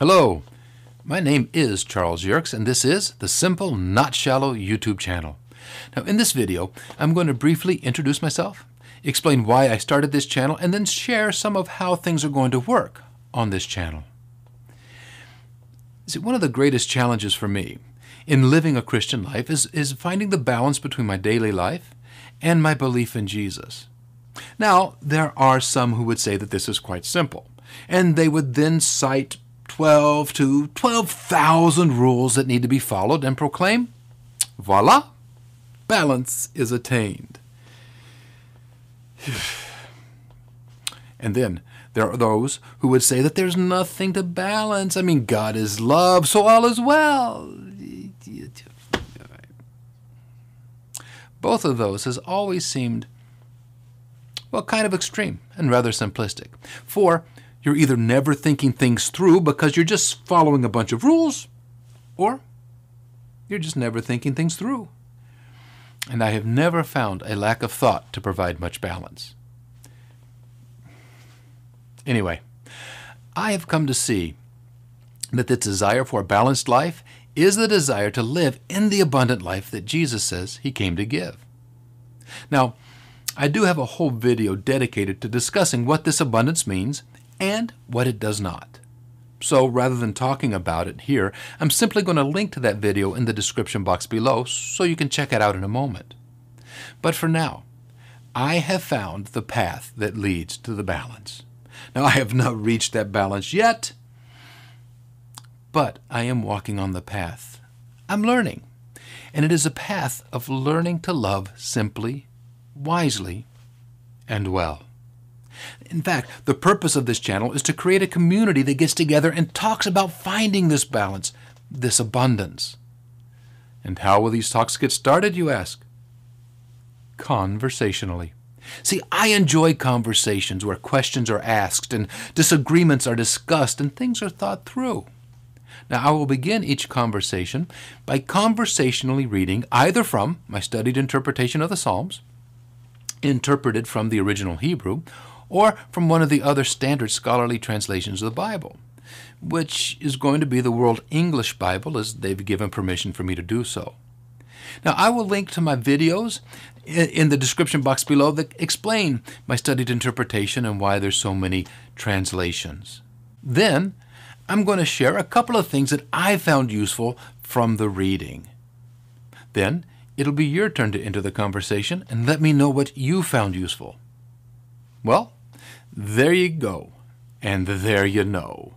Hello, my name is Charles Yerkes, and this is the Simple Not Shallow YouTube channel. Now, in this video, I'm going to briefly introduce myself, explain why I started this channel, and then share some of how things are going to work on this channel. See, one of the greatest challenges for me in living a Christian life is finding the balance between my daily life and my belief in Jesus. Now, there are some who would say that this is quite simple, and they would then cite 12 to 12,000 rules that need to be followed and proclaim, voila, balance is attained. And then there are those who would say that there's nothing to balance. I mean, God is love, so all is well. Both of those has always seemed, well, kind of extreme and rather simplistic. For you're either never thinking things through because you're just following a bunch of rules, or you're just never thinking things through. And I have never found a lack of thought to provide much balance. Anyway, I have come to see that the desire for a balanced life is the desire to live in the abundant life that Jesus says he came to give. Now, I do have a whole video dedicated to discussing what this abundance means and what it does not. So rather than talking about it here, I'm simply going to link to that video in the description box below so you can check it out in a moment. But for now, I have found the path that leads to the balance. Now, I have not reached that balance yet, but I am walking on the path. I'm learning, and it is a path of learning to love simply, wisely, and well. In fact, the purpose of this channel is to create a community that gets together and talks about finding this balance, this abundance. And how will these talks get started, you ask? Conversationally. See, I enjoy conversations where questions are asked and disagreements are discussed and things are thought through. Now, I will begin each conversation by conversationally reading either from my studied interpretation of the Psalms, interpreted from the original Hebrew, or from one of the other standard scholarly translations of the Bible, which is going to be the World English Bible, as they've given permission for me to do so. Now, I will link to my videos in the description box below that explain my studied interpretation and why there's so many translations. Then, I'm going to share a couple of things that I found useful from the reading. Then, it'll be your turn to enter the conversation and let me know what you found useful. Well, there you go, and there you know.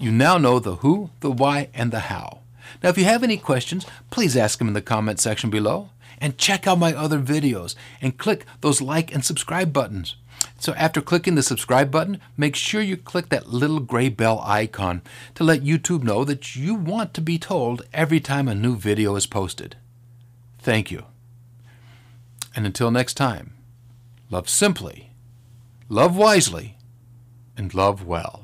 You now know the who, the why, and the how. Now, if you have any questions, please ask them in the comment section below, and check out my other videos, and click those like and subscribe buttons. So after clicking the subscribe button, make sure you click that little gray bell icon to let YouTube know that you want to be told every time a new video is posted. Thank you. And until next time, love simply, love wisely, and love well.